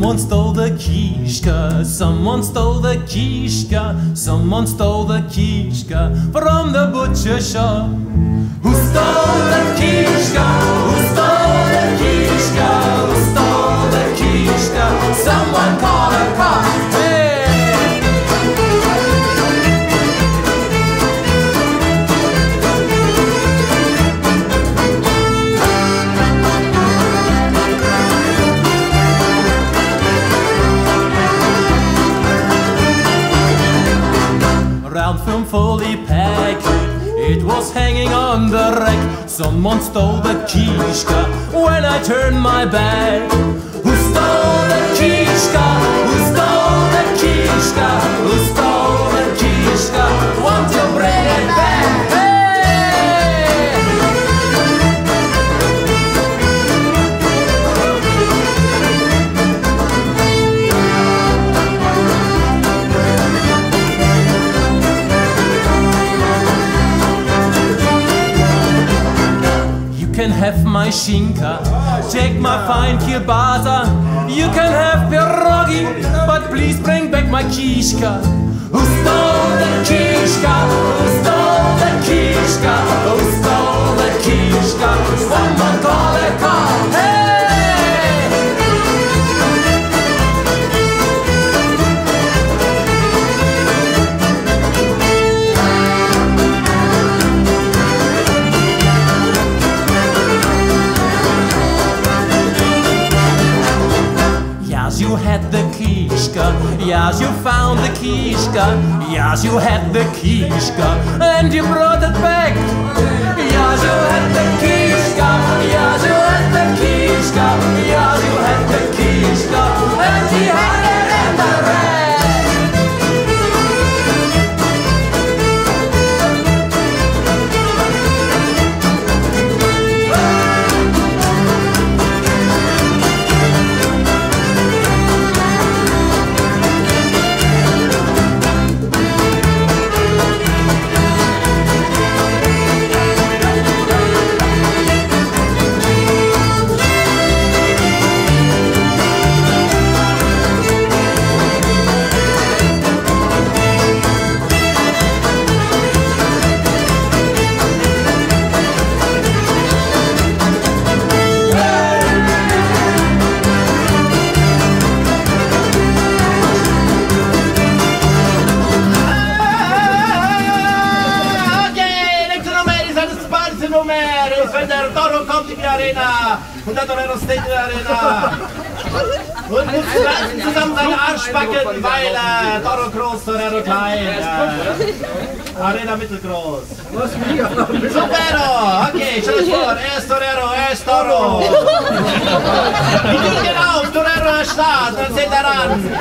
Someone stole the kishka, someone stole the kishka, someone stole the kishka from the butcher shop. Who stole the kishka? Who stole the kishka? Who stole the kishka? Someone called a cop. Round film fully packed, it was hanging on the rack. Someone stole the kishka when I turned my back. Who stole the kishka? Who stole the kishka? Who stole the kishka? Want to bring it back? Hey! You can have my shinka, take my fine kielbasa. You can have pierogi, but please bring back my kishka. Who stole the kishka? Who stole the kishka? Who stole the kishka? Someone call a cop. Hey! You had the kishka, yes, you found the kishka, yes, you had the kishka, and you brought it back. Yes, you had the kishka, yes, you had the kishka, yes, you had the kishka, and he had it in the rack. Und dann noch State in der Arena. Und wir greifen zusammen seine Arschbacken, weil Toro groß, Torero klein. Arena mittelgroß. Supero! Okay, stell dir vor, er ist Torero, er ist Toro. Die Türen auf, Torero ist da, dann seht ihr an.